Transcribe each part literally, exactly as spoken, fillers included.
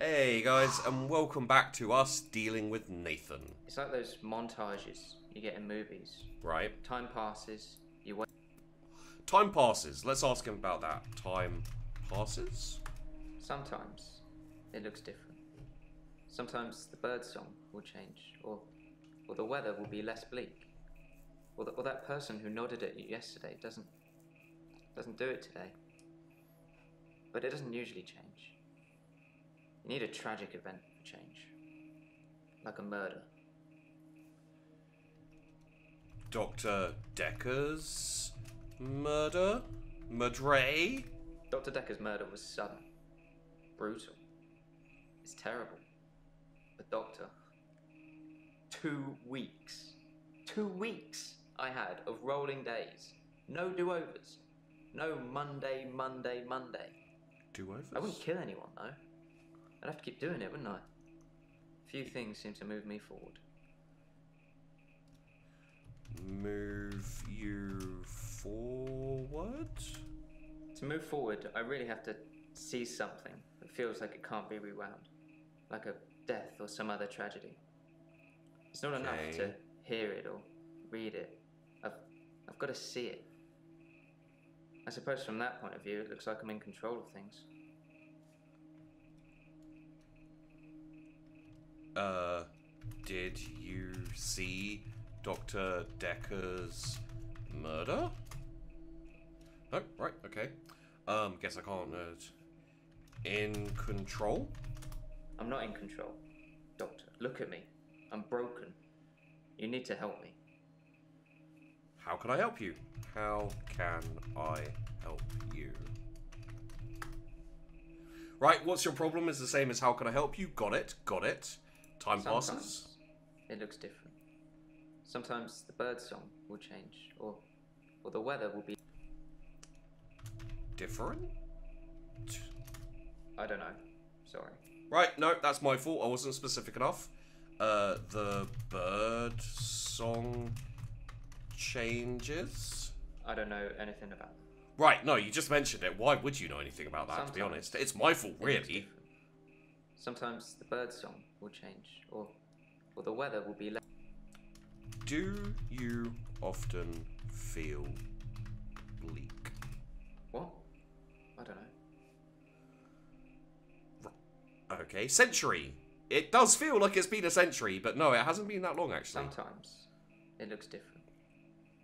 Hey guys, and welcome back to us dealing with Nathan. It's like those montages you get in movies. Right. Time passes, you wait. Time passes. Let's ask him about that. Time passes? Sometimes it looks different. Sometimes the bird song will change, or, or the weather will be less bleak. Or, the, or that person who nodded at you yesterday doesn't, doesn't do it today. But it doesn't usually change. You need a tragic event for change. Like a murder. Doctor Dekker's murder? Murder? Doctor Dekker's murder was sudden. Brutal. It's terrible. The doctor. Two weeks. Two weeks I had of rolling days. No do-overs. No Monday, Monday, Monday. Do-overs? I wouldn't kill anyone, though. I'd have to keep doing it, wouldn't I? Few things seem to move me forward. Move you forward? To move forward, I really have to see something that feels like it can't be rewound. Like a death or some other tragedy. It's not okay. Enough to hear it or read it. I've, I've got to see it. I suppose from that point of view, it looks like I'm in control of things. Uh, did you see Doctor Dekker's murder? Oh, right, okay. Um, guess I can't. Uh, in control? I'm not in control. Doctor, look at me. I'm broken. You need to help me. How can I help you? How can I help you? Right, what's your problem is the same as how can I help you? Got it, got it. Time Sometimes passes. It looks different. Sometimes the bird song will change, or or the weather will be different? I don't know. Sorry. Right, no, that's my fault. I wasn't specific enough. Uh, the bird song changes? I don't know anything about it. Right, no, you just mentioned it. Why would you know anything about that, Sometimes, to be honest? It's my fault, really. Sometimes the bird song will change, or, or the weather will be less. Do you often feel bleak? What? I don't know. Right. Okay, century. It does feel like it's been a century, but no, it hasn't been that long, actually. Sometimes it looks different.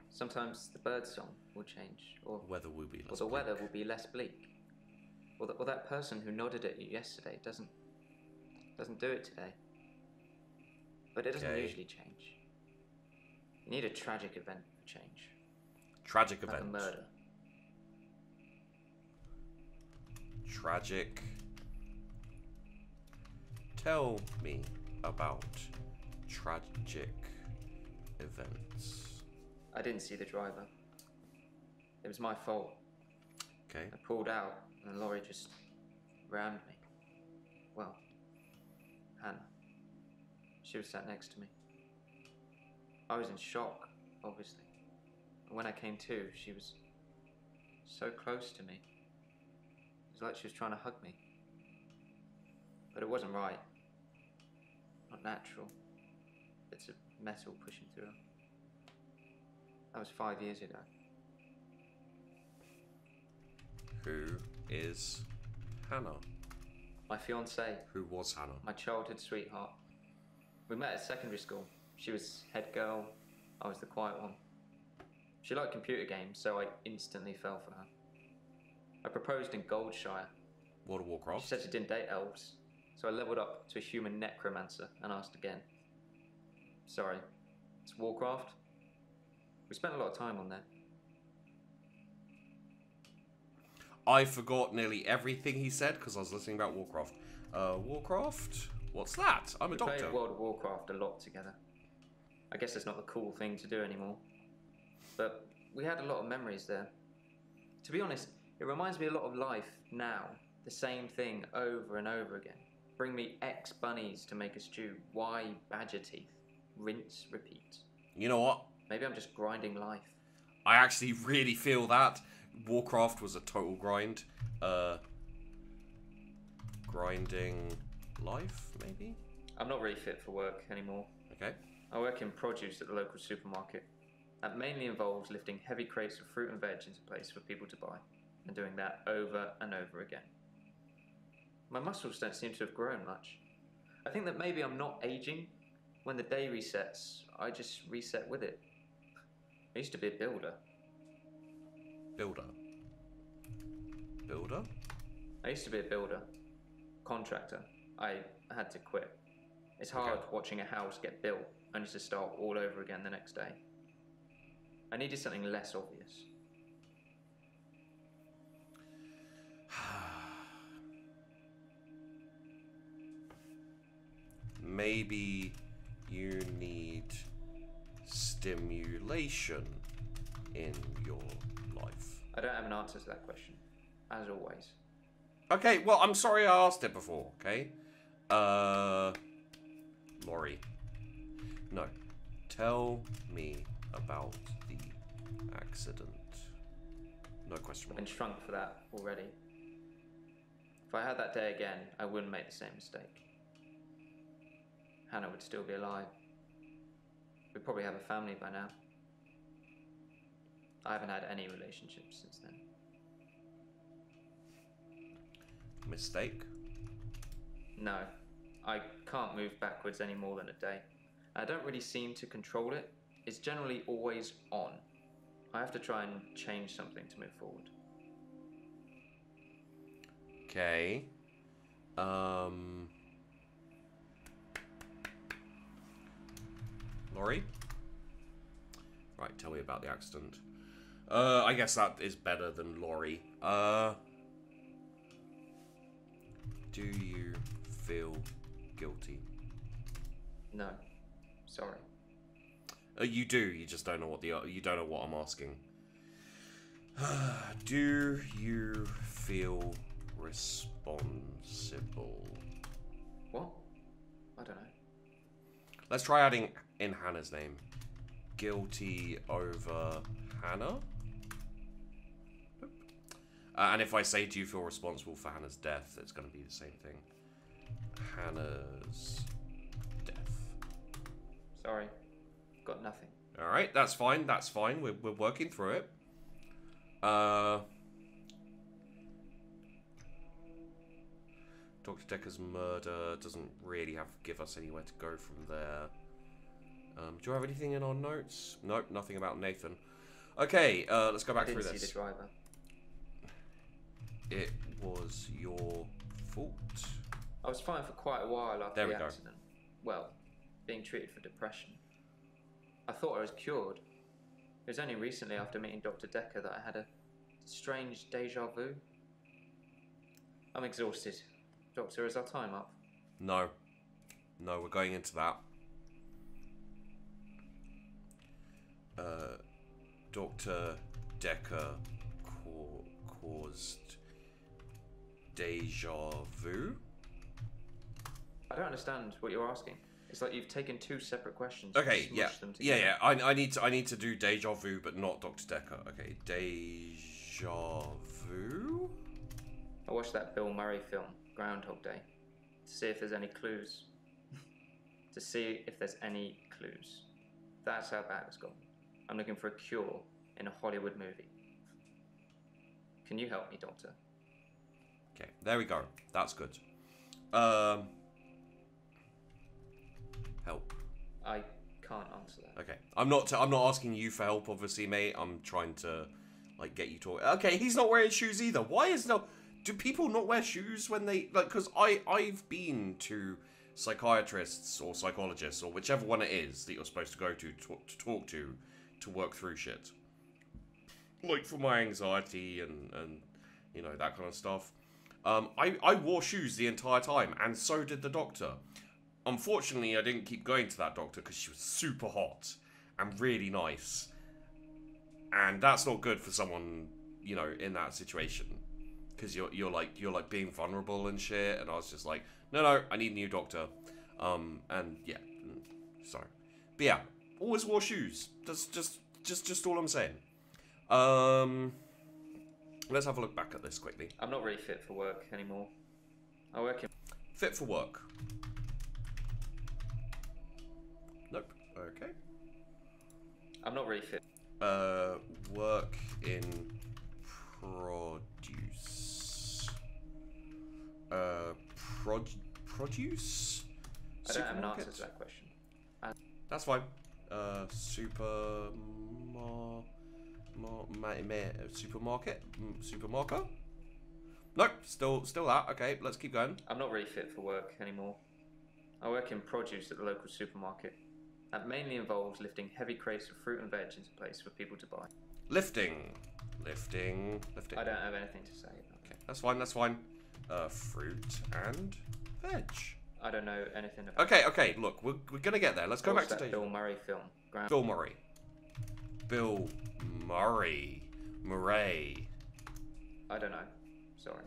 Sometimes the bird song will change, or, weather will be less or the bleak. weather will be less bleak. Or, the, or that person who nodded at you yesterday doesn't doesn't do it today. But it doesn't okay. usually change. You need a tragic event for change. Tragic like event. A murder. Tragic. Tell me about tragic events. I didn't see the driver. It was my fault. Okay. I pulled out and the lorry just rammed me. Well, Hannah. She was sat next to me. I was in shock, obviously. And when I came to, she was so close to me. It was like she was trying to hug me. But it wasn't right. Not natural. Bits of metal pushing through her. That was five years ago. Who is Hannah? My fiancée. Who was Hannah? My childhood sweetheart. We met at secondary school. She was head girl. I was the quiet one. She liked computer games, so I instantly fell for her. I proposed in Goldshire. World of Warcraft? She said she didn't date elves, so I leveled up to a human necromancer and asked again. Sorry, it's Warcraft? We spent a lot of time on that. I forgot nearly everything he said because I was listening about Warcraft. Uh, Warcraft? What's that? I'm a doctor. We played World of Warcraft a lot together. I guess it's not the cool thing to do anymore. But we had a lot of memories there. To be honest, it reminds me a lot of life now. The same thing over and over again. Bring me X bunnies to make a stew. Y badger teeth. Rinse, repeat. You know what? Maybe I'm just grinding life. I actually really feel that. Warcraft was a total grind. Uh, grinding life, maybe? I'm not really fit for work anymore. Okay. I work in produce at the local supermarket. That mainly involves lifting heavy crates of fruit and veg into place for people to buy, and doing that over and over again. My muscles don't seem to have grown much. I think that maybe I'm not aging. When the day resets, I just reset with it. I used to be a builder. Builder? Builder? I used to be a builder. Contractor. I had to quit. It's hard okay. watching a house get built, only to start all over again the next day. I needed something less obvious. Maybe you need stimulation in your life. I don't have an answer to that question, as always. Okay, well, I'm sorry I asked it before, okay? Uh... Laurie. No. Tell me about the accident. No question. I've been shrunk for that already. If I had that day again, I wouldn't make the same mistake. Hannah would still be alive. We'd probably have a family by now. I haven't had any relationships since then. Mistake? No. I can't move backwards any more than a day. I don't really seem to control it. It's generally always on. I have to try and change something to move forward. Okay. Um... Laurie? Right, tell me about the accident. Uh, I guess that is better than Laurie. Uh, do you feel guilty? No. Sorry. Uh, you do. You just don't know what the you don't know what I'm asking. Do you feel responsible? What? I don't know. Let's try adding in Hannah's name. Guilty over Hannah? Nope. Uh, and if I say, do you feel responsible for Hannah's death, it's going to be the same thing. Hannah's death. Sorry. Got nothing. Alright, that's fine. That's fine. We're, we're working through it. Uh, Doctor Dekker's murder doesn't really have give us anywhere to go from there. Um, do you have anything in our notes? Nope, nothing about Nathan. Okay, uh, let's go back through this. I didn't see the driver. It was your fault. I was fine for quite a while after the accident. Well, being treated for depression. I thought I was cured. It was only recently after meeting Doctor Dekker that I had a strange deja vu. I'm exhausted. Doctor, is our time up? No. No, we're going into that. Uh, Doctor Dekker ca caused deja vu? I don't understand what you're asking. It's like you've taken two separate questions. Okay, yeah. Them yeah, yeah. I, I need to I need to do deja vu, but not Doctor Dekker. Okay, deja vu? I watched that Bill Murray film, Groundhog Day, to see if there's any clues. to see if there's any clues. That's how bad it's gone. I'm looking for a cure in a Hollywood movie. Can you help me, Doctor? Okay, there we go. That's good. Um, help. I can't answer that. Okay, I'm not. I'm not asking you for help, obviously, mate. I'm trying to, like, get you talking. Okay, he's not wearing shoes either. Why is no? Do people not wear shoes when they like? Because I I've been to psychiatrists or psychologists or whichever one it is that you're supposed to go to to, to talk to to work through shit, like for my anxiety and and you know that kind of stuff. Um, I I wore shoes the entire time, and so did the doctor. Unfortunately, I didn't keep going to that doctor because she was super hot and really nice, and that's not good for someone you know in that situation. Because you're, you're like, you're like being vulnerable and shit. And I was just like, no, no, I need a new doctor. Um, and yeah, sorry. But yeah, always wore shoes. That's just, just, just all I'm saying. Um, let's have a look back at this quickly. I'm not really fit for work anymore. I work in... Fit for work. Nope. Okay. I'm not really fit. Uh, work in produce. Uh, prod produce? I don't have an answer to that question. I... That's fine. Uh, super... Mar... Mar... Ma ma supermarket? Supermarket? Nope, still still that. Okay, let's keep going. I'm not really fit for work anymore. I work in produce at the local supermarket. That mainly involves lifting heavy crates of fruit and veg into place for people to buy. Lifting. Lifting. Lifting. I don't have anything to say about that. Okay, that's fine, that's fine. Uh, fruit and veg. I don't know anything about Okay, okay, look, we're, we're gonna get there. Let's go back to the Bill Murray film. Ground Bill Murray. Bill Murray. Murray. I don't know. Sorry.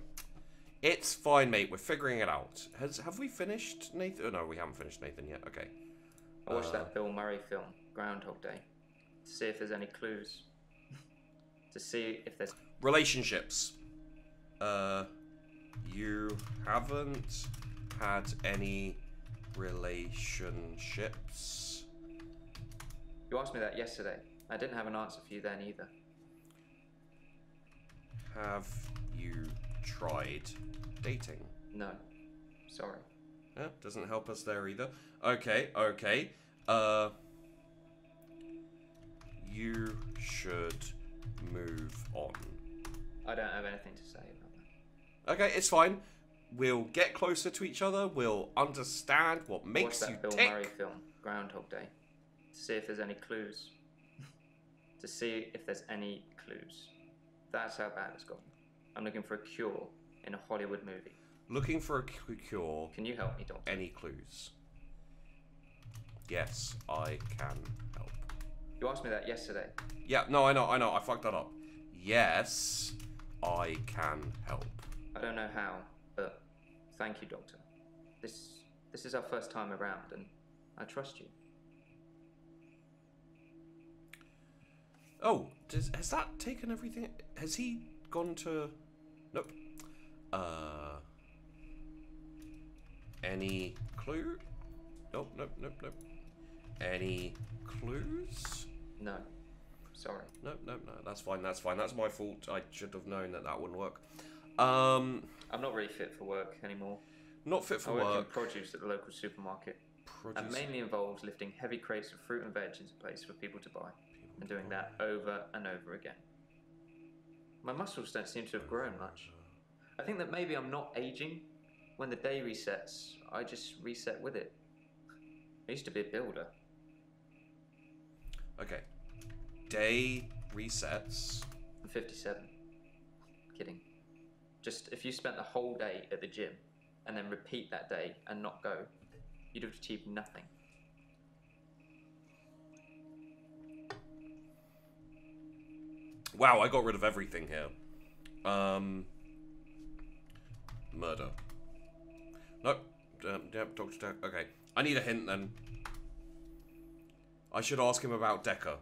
It's fine, mate. We're figuring it out. Has have we finished Nathan? Oh, no, we haven't finished Nathan yet. Okay. I watched uh, that Bill Murray film, Groundhog Day, to see if there's any clues. To see if there's relationships. Uh, you haven't had any relationships. You asked me that yesterday. I didn't have an answer for you then either. Have you tried dating? No. Sorry. Yeah, doesn't help us there either. Okay, okay. Uh, you should move on. I don't have anything to say about that. Okay, it's fine. We'll get closer to each other. We'll understand what makes you tick. Watch that Bill Murray film, Groundhog Day, to see if there's any clues. To see if there's any clues. That's how bad it's gotten. I'm looking for a cure in a Hollywood movie. Looking for a cure. Can you help me, Doctor? Any clues? Yes, I can help. You asked me that yesterday. Yeah, no, I know, I know. I fucked that up. Yes, I can help. I don't know how, but thank you, Doctor. This, this is our first time around, and I trust you. Oh, does, has that taken everything? Has he gone to... Nope. Uh... Any clue? Nope, nope, nope, nope. Any clues? No. Sorry. Nope, nope, no. That's fine, that's fine. That's my fault. I should have known that that wouldn't work. Um... I'm not really fit for work anymore. Not fit for work. I work in produce at the local supermarket. Produce. That mainly involves lifting heavy crates of fruit and veg into place for people to buy. And doing that over and over again. My muscles don't seem to have grown much. I think that maybe I'm not aging. When the day resets, I just reset with it. I used to be a builder. Okay. Day resets. I'm fifty-seven. Kidding. Just if you spent the whole day at the gym and then repeat that day and not go, you'd have achieved nothing. Wow, I got rid of everything here. Um, murder. Nope. Um, yep, Doctor Dekker. Okay. I need a hint then. I should ask him about Dekker.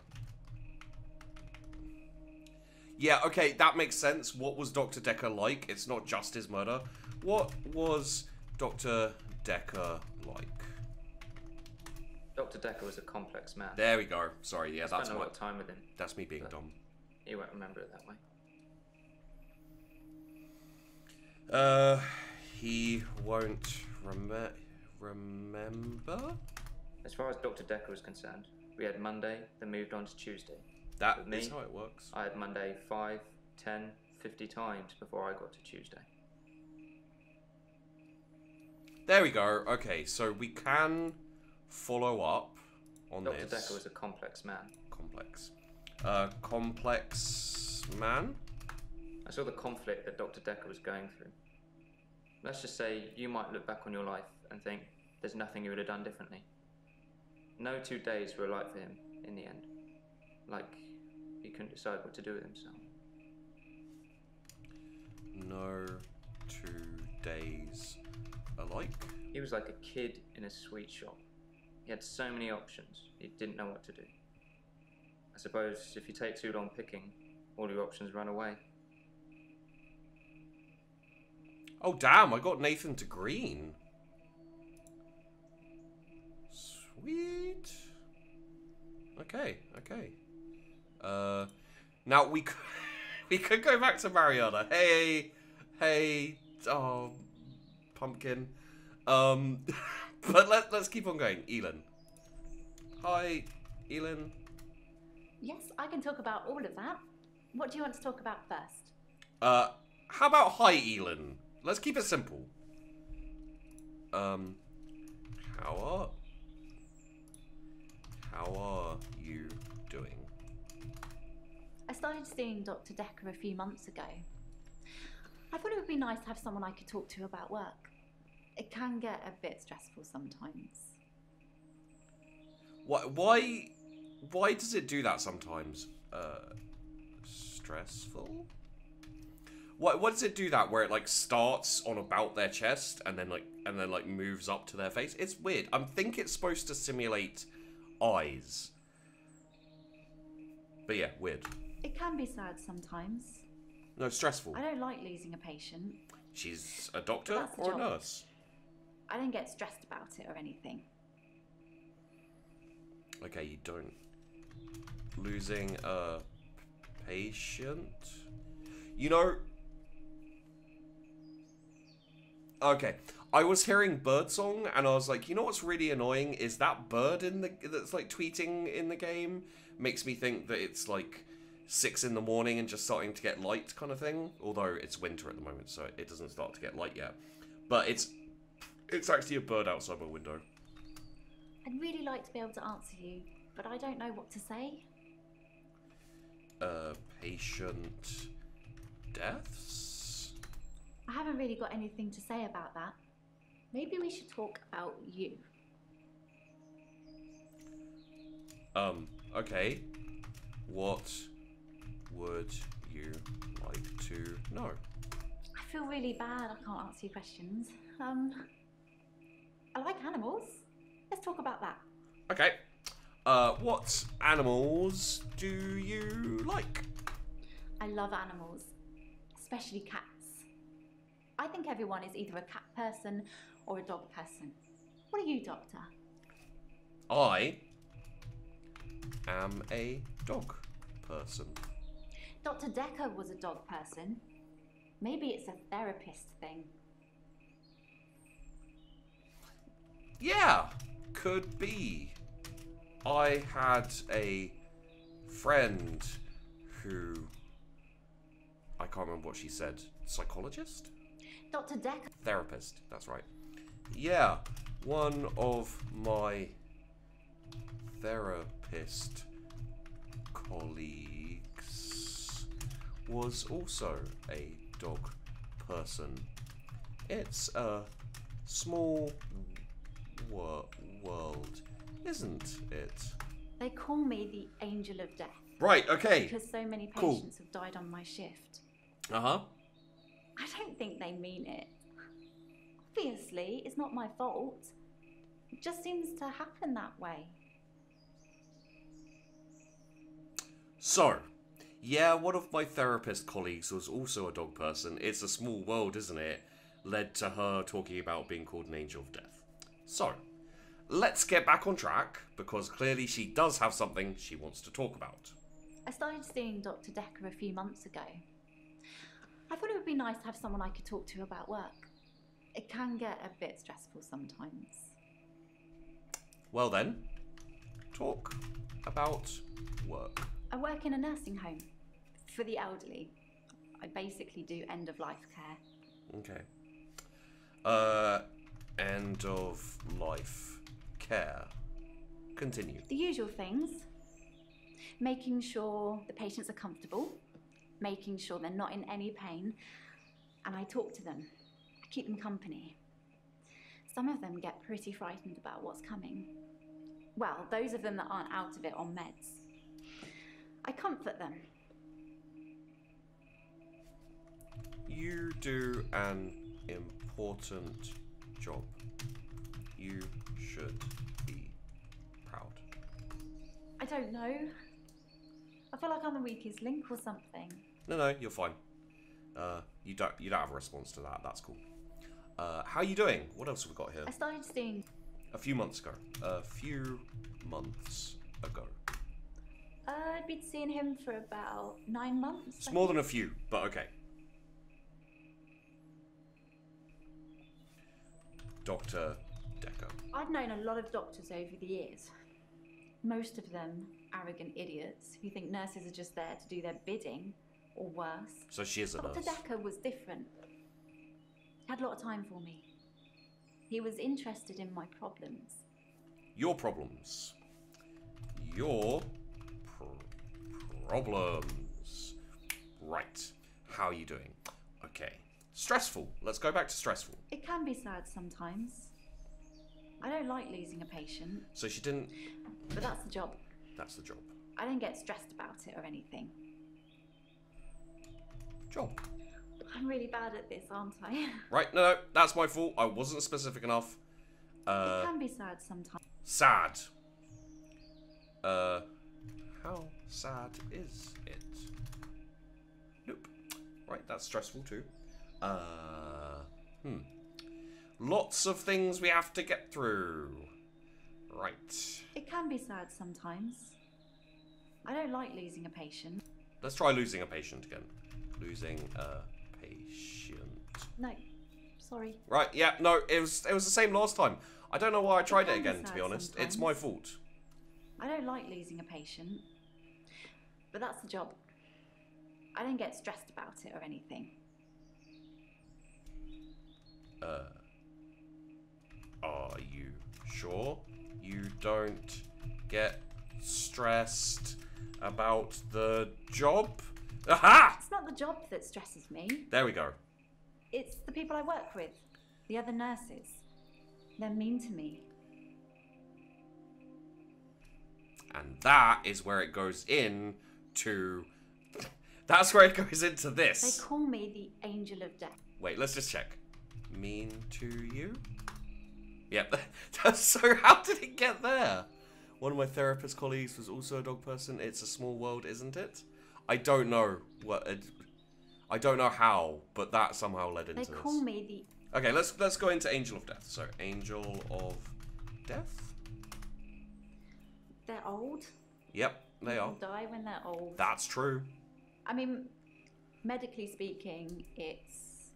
Yeah, okay, that makes sense. What was Doctor Dekker like? It's not just his murder. What was Doctor Dekker like? Doctor Dekker was a complex man. There we go. Sorry, yeah, that's I don't know what time with him. That's me being but... dumb. You won't remember it that way. Uh, he won't rem remember? As far as Doctor Dekker was concerned, we had Monday, then moved on to Tuesday. That With is me, how it works. I had Monday five, ten, fifty times before I got to Tuesday. There we go. Okay, so we can follow up on Doctor this. Doctor Dekker was a complex man. Complex. Uh, complex man. I saw the conflict that Doctor Dekker was going through. Let's just say you might look back on your life and think there's nothing you would have done differently. No two days were alike for him in the end. Like he couldn't decide what to do with himself. No two days alike? He was like a kid in a sweet shop. He had so many options, he didn't know what to do. I suppose if you take too long picking, all your options run away. Oh damn, I got Nathan to green. Sweet. Okay, okay. Uh, now we could, we could go back to Mariana. Hey, hey, oh, pumpkin. Um, but let let's keep on going. Elin. Hi, Elin. Yes, I can talk about all of that. What do you want to talk about first? Uh, how about hi, Elin? Let's keep it simple. Um, how are how are you doing? I started seeing Doctor Dekker a few months ago. I thought it would be nice to have someone I could talk to about work. It can get a bit stressful sometimes. Why? Why? Why does it do that sometimes? Uh, stressful. What? What does it do that? Where it like starts on about their chest and then like and then like moves up to their face. It's weird. I think it's supposed to simulate eyes. But yeah, weird. It can be sad sometimes. No, stressful. I don't like losing a patient. She's a doctor or a nurse. I don't get stressed about it or anything. Okay, you don't. Losing a patient? You know... Okay, I was hearing birdsong and I was like, you know what's really annoying is that bird in the that's like tweeting in the game makes me think that it's like six in the morning and just starting to get light kind of thing. Although it's winter at the moment, so it doesn't start to get light yet. But it's it's actually a bird outside my window. I'd really like to be able to answer you, but I don't know what to say. Uh, patient deaths? I haven't really got anything to say about that. Maybe we should talk about you. Um, okay. What would you like to know? I feel really bad. I can't answer your questions. Um, I like animals. Let's talk about that. Okay. Uh, what animals do you like? I love animals, especially cats. I think everyone is either a cat person or a dog person. What are you, Doctor? I am a dog person. Doctor Dekker was a dog person. Maybe it's a therapist thing. Yeah. Could be. I had a friend who, I can't remember what she said, psychologist? Doctor Dekker. Therapist, that's right. Yeah, one of my therapist colleagues was also a dog person. It's a small wor- world. Isn't it? They call me the angel of death. Right, okay. Because so many patients cool. have died on my shift. Uh-huh. I don't think they mean it. Obviously, it's not my fault. It just seems to happen that way. So, yeah, one of my therapist colleagues was also a dog person. It's a small world, isn't it? Led to her talking about being called an angel of death. So... let's get back on track, because clearly she does have something she wants to talk about. I started seeing Doctor Dekker a few months ago. I thought it would be nice to have someone I could talk to about work. It can get a bit stressful sometimes. Well then, talk about work. I work in a nursing home for the elderly. I basically do end-of-life care. Okay. Uh, end-of-life care. Continue. The usual things. Making sure the patients are comfortable, making sure they're not in any pain, and I talk to them. I keep them company. Some of them get pretty frightened about what's coming. Well, those of them that aren't out of it on meds. I comfort them. You do an important job. You should be proud. I don't know. I feel like I'm the weakest link or something. No, no, you're fine. Uh, you don't, you don't have a response to that. That's cool. Uh, how are you doing? What else have we got here? I started seeing. A few months ago. A few months ago. Uh, I'd been seeing him for about nine months. It's more than a few, but okay. Doctor Dekker. I've known a lot of doctors over the years. Most of them arrogant idiots who think nurses are just there to do their bidding, or worse. So she is a nurse. Doctor Dekker was different. He had a lot of time for me. He was interested in my problems. Your problems. Your pr problems. Right. How are you doing? Okay. Stressful. Let's go back to stressful. It can be sad sometimes. I don't like losing a patient. So she didn't... But that's the job. That's the job. I don't get stressed about it or anything. Job. I'm really bad at this, aren't I? Right, no, no, that's my fault. I wasn't specific enough. Uh, it can be sad sometimes. Sad. Uh, how sad is it? Nope. Right, that's stressful too. Uh, hmm. Lots of things we have to get through. Right. It can be sad sometimes. I don't like losing a patient. Let's try losing a patient again. Losing a patient. No, sorry. Right, yeah, no, it was it was the same last time. I don't know why I tried it, it again, to be honest. Sometimes. It's my fault. I don't like losing a patient. But that's the job. I don't get stressed about it or anything. Uh, are you sure you don't get stressed about the job? Aha! It's not the job that stresses me. There we go. It's the people I work with. The other nurses. They're mean to me. And that is where it goes in to... That's where it goes into this. They call me the Angel of Death. Wait, let's just check. Mean to you? Yep. So how did it get there? One of my therapist colleagues was also a dog person. It's a small world, isn't it? I don't know what. It, I don't know how, but that somehow led into this. They call me the. Okay, let's let's go into Angel of Death. So, Angel of Death. They're old. Yep, they are. They die when they're old. That's true. I mean, medically speaking, it's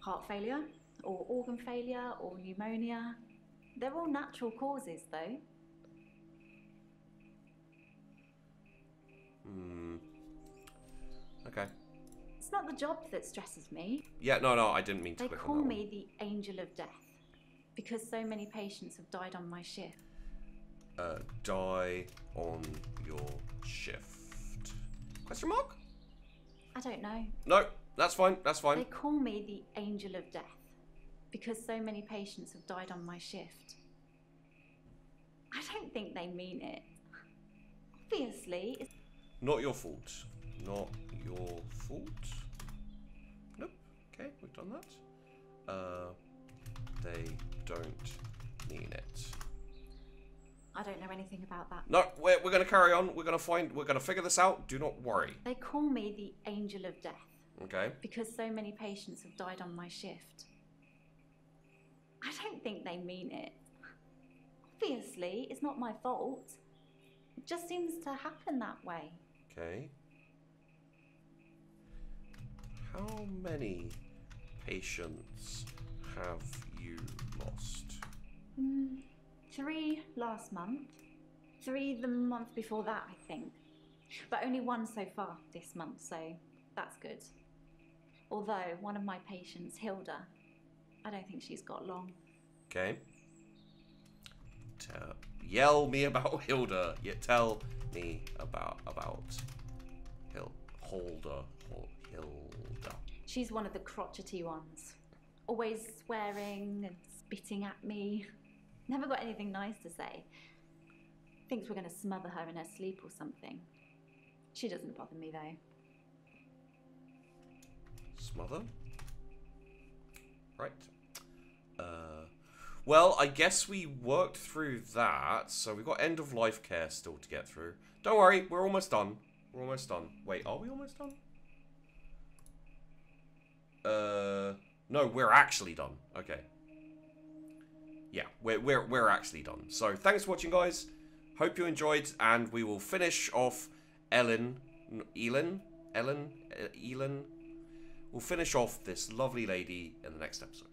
heart failure, or organ failure, or pneumonia. They're all natural causes, though. Hmm. Okay. It's not the job that stresses me. Yeah, no, no, I didn't mean to. They call me the Angel of Death because so many patients have died on my shift. Uh, die on your shift? Question mark? I don't know. No, that's fine. That's fine. They call me the Angel of Death because so many patients have died on my shift. I don't think they mean it. Obviously, it's. Not your fault. Not your fault. Nope. Okay, we've done that. Uh, they don't mean it. I don't know anything about that. No, we're, we're going to carry on. We're going to find, we're going to figure this out. Do not worry. They call me the Angel of Death. Okay. Because so many patients have died on my shift. I don't think they mean it. Obviously, it's not my fault. It just seems to happen that way. Okay. How many patients have you lost? Mm, three last month. Three the month before that, I think. But only one so far this month, so that's good. Although one of my patients, Hilda, I don't think she's got long. Okay. Tell, yell me about Hilda. You tell me about about Hil Hilda. Hilda. She's one of the crotchety ones. Always swearing and spitting at me. Never got anything nice to say. Thinks we're going to smother her in her sleep or something. She doesn't bother me though. Smother? Right. Uh. Well, I guess we worked through that, so we've got end of life care still to get through. Don't worry, we're almost done. We're almost done. Wait, are we almost done? Uh, no, we're actually done. Okay. yeah, we're, we're, we're actually done. So thanks for watching, guys. Hope you enjoyed, and we will finish off Elin, Elin, Elin, Elin. We'll finish off this lovely lady in the next episode.